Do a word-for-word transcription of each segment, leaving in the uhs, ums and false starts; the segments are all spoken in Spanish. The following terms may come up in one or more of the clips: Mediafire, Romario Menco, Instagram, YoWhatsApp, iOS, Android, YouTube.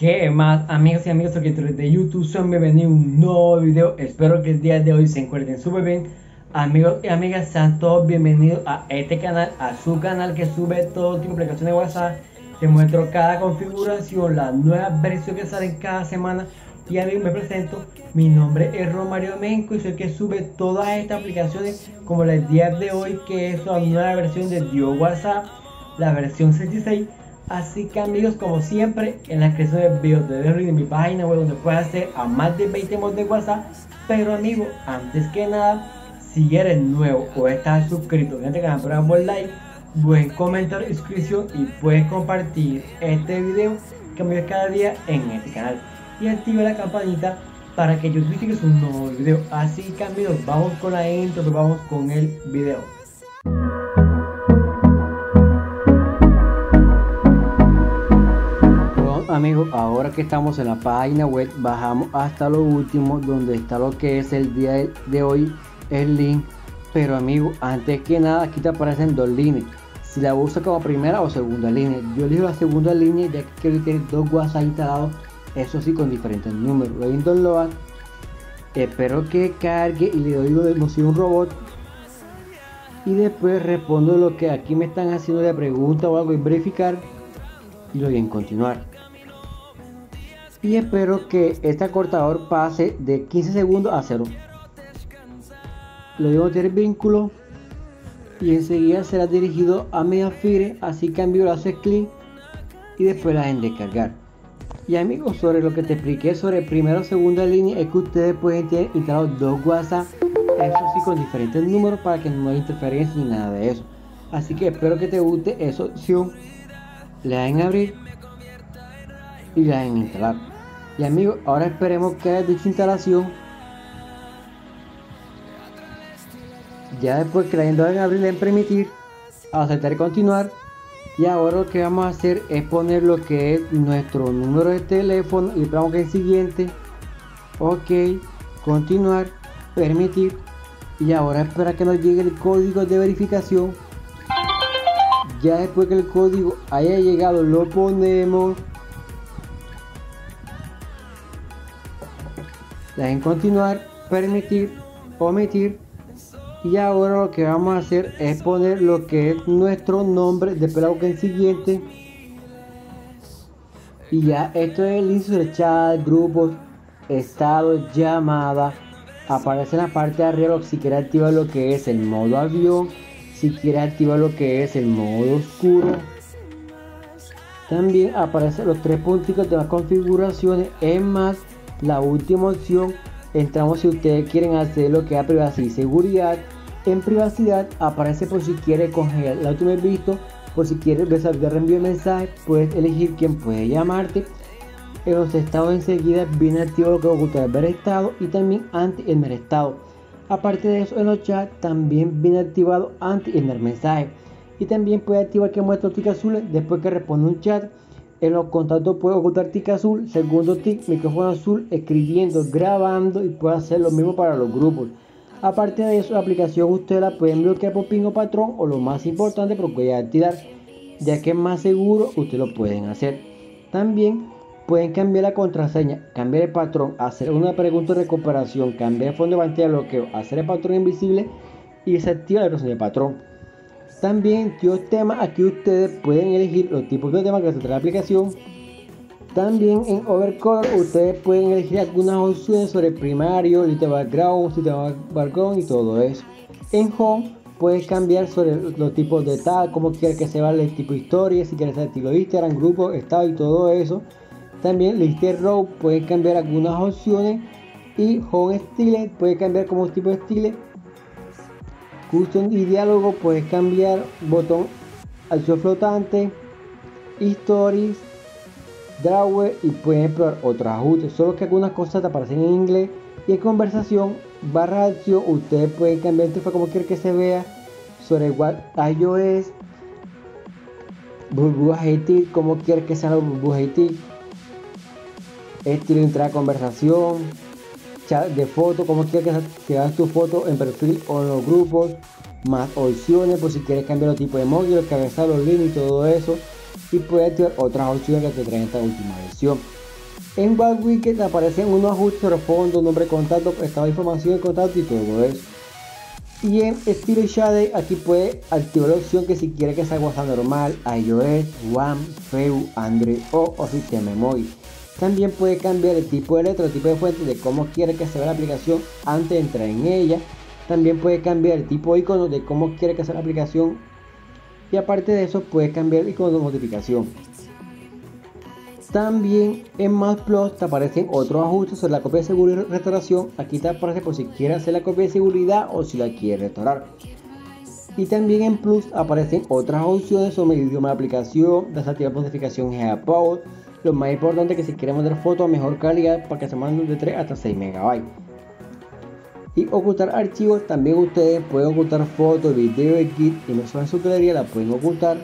¿Qué más, amigos y amigos suscriptores de YouTube? Son bienvenidos a un nuevo video. Espero que el día de hoy se encuentren súper bien. Amigos y amigas, sean todos bienvenidos a este canal, a su canal que sube todo tipo de aplicaciones de WhatsApp. Te muestro cada configuración, las nuevas versiones que salen cada semana. Y amigos, me presento, mi nombre es Romario Menco y soy el que sube todas estas aplicaciones, como la del día de hoy, que es la nueva versión de YoWhatsApp, la versión sesenta y seis. Así que amigos, como siempre, en la creación de videos de Berlin, en mi página web, donde puedes hacer a más de veinte mods de WhatsApp. Pero amigos, antes que nada, si eres nuevo o estás suscrito, gente que me prueba por like, buen comentario, inscripción, y puedes compartir este video que me ves cada día en este canal. Y activa la campanita para que YouTube te llegue un nuevo video. Así que amigos, vamos con la intro, pero vamos con el video. Amigos, ahora que estamos en la página web, bajamos hasta lo último, donde está lo que es el día de hoy, el link. Pero amigos, antes que nada, aquí te aparecen dos líneas, si la usas como primera o segunda línea. Yo elijo la segunda línea, ya que quiero tener dos WhatsApp instalados, eso sí, con diferentes números. Voy en download, espero que cargue y le doy lo de no soy un robot, y después respondo lo que aquí me están haciendo de pregunta o algo, y verificar, y lo doy en continuar. Y espero que este acortador pase de quince segundos a cero. Lo debo meter el vínculo y enseguida será dirigido a Mediafire. Así que amigo, lo haces clic y después la en descargar. Y amigos, sobre lo que te expliqué sobre primera o segunda línea, es que ustedes pueden tener instalados dos WhatsApp, eso sí, con diferentes números, para que no haya interferencia ni nada de eso. Así que espero que te guste esa opción. Le dan abrir y le dan instalar. Y amigos, ahora esperemos que haya dicha instalación. Ya después que la hayan abrir, le den permitir, aceptar y continuar. Y ahora lo que vamos a hacer es poner lo que es nuestro número de teléfono, y vamos en siguiente, ok, continuar, permitir. Y ahora espera que nos llegue el código de verificación. Ya después que el código haya llegado, lo ponemos, le den continuar, permitir, omitir. Y ahora lo que vamos a hacer es poner lo que es nuestro nombre, después hago en siguiente. Y ya esto es el inicio de chat, grupos, estados, llamadas. Aparece en la parte de arriba si quieres activar lo que es el modo avión, si quieres activar lo que es el modo oscuro. También aparecen los tres puntitos de las configuraciones. Es más, la última opción, entramos si ustedes quieren hacer lo que es privacidad y seguridad. En privacidad aparece por si quiere congelar la última vez visto, por si quieres resaltar reenvío de mensaje, puedes elegir quién puede llamarte. En los estados enseguida viene activo lo que oculta el ver estado y también ante el ver estado. Aparte de eso, en los chats también viene activado ante el ver mensaje, y también puede activar que muestra tic azul después que responde un chat. En los contactos puedo ocultar tic azul, segundo tic, micrófono azul, escribiendo, grabando, y puedo hacer lo mismo para los grupos. Aparte de eso, la aplicación ustedes la pueden bloquear por pin o patrón, o lo más importante, por huella dactilar, ya que es más seguro, ustedes lo pueden hacer. También pueden cambiar la contraseña, cambiar el patrón, hacer una pregunta de recuperación, cambiar el fondo de pantalla de bloqueo, hacer el patrón invisible y desactivar la opción de patrón. También los temas, aquí ustedes pueden elegir los tipos de temas que trae la aplicación. También en Overcolor ustedes pueden elegir algunas opciones sobre primario, little background, sistema background y todo eso. En Home puedes cambiar sobre los tipos de tag, como quieres que se vale el tipo historia, si quieres el estilo Instagram, grupo, estado y todo eso. También Liste Row puedes cambiar algunas opciones, y Home Style puedes cambiar como tipo de estilo. Custom y diálogo puedes cambiar botón, acción flotante, stories, drawer, y pueden explorar otros ajustes. Solo que algunas cosas te aparecen en inglés. Y en conversación, barra de acción, ustedes pueden cambiar el texto como quieran que se vea, sobre iOS, burbujas y tick, como quieran que sean las burbujas y tick, estilo de entrada a conversación, de foto, como quieres que hagas tu foto en perfil o en los grupos, más opciones por si quieres cambiar los tipos de emoji, los cabezas, los links y todo eso, y puedes activar otras opciones que te traen esta última versión. En BackWicket aparecen unos ajustes de fondo, nombre de contacto, estado de información de contacto y todo eso. Y en Style Shade aquí puede activar la opción que si quiere que sea WhatsApp normal, iOS, One, Facebook, Android o, o sistema móvil. También puede cambiar el tipo de letra, el tipo de fuente, de cómo quiere que se vea la aplicación antes de entrar en ella. También puede cambiar el tipo de icono, de cómo quiere que sea la aplicación. Y aparte de eso puede cambiar el icono de notificación. También en Más Plus te aparecen otros ajustes sobre la copia de seguridad y restauración. Aquí te aparece por si quieres hacer la copia de seguridad o si la quieres restaurar. Y también en Plus aparecen otras opciones sobre el idioma de aplicación, desactivar notificación G A P O D. Lo más importante es que si quieres mandar fotos a mejor calidad para que se manden de tres hasta seis megabytes. Y ocultar archivos, también ustedes pueden ocultar fotos, videos, gif, imágenes en su galería, la pueden ocultar.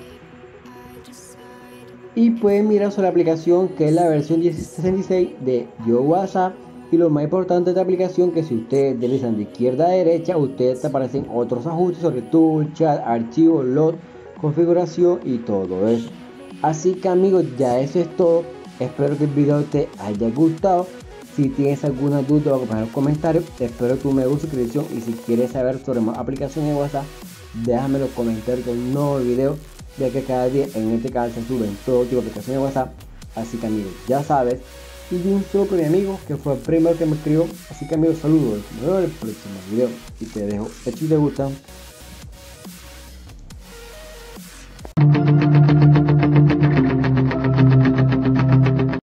Y pueden mirar sobre la aplicación que es la versión diez punto sesenta y seis de YoWhatsApp. Y lo más importante de esta aplicación, que si ustedes deslizan de izquierda a derecha, ustedes aparecen otros ajustes sobre tool, chat, archivo, log, configuración y todo eso. Así que amigos, ya eso es todo. Espero que el video te haya gustado. Si tienes alguna duda o algún comentario, espero tu me gusta, suscripción, y si quieres saber sobre más aplicaciones de WhatsApp, déjame los comentarios con un nuevo video, ya que cada día en este canal se suben todo tipo de aplicaciones de WhatsApp. Así que amigos, ya sabes, y un saludo para mi amigo que fue el primero que me escribió. Así que amigos, saludos, nos vemos en el próximo video y te dejo hechos de gusta.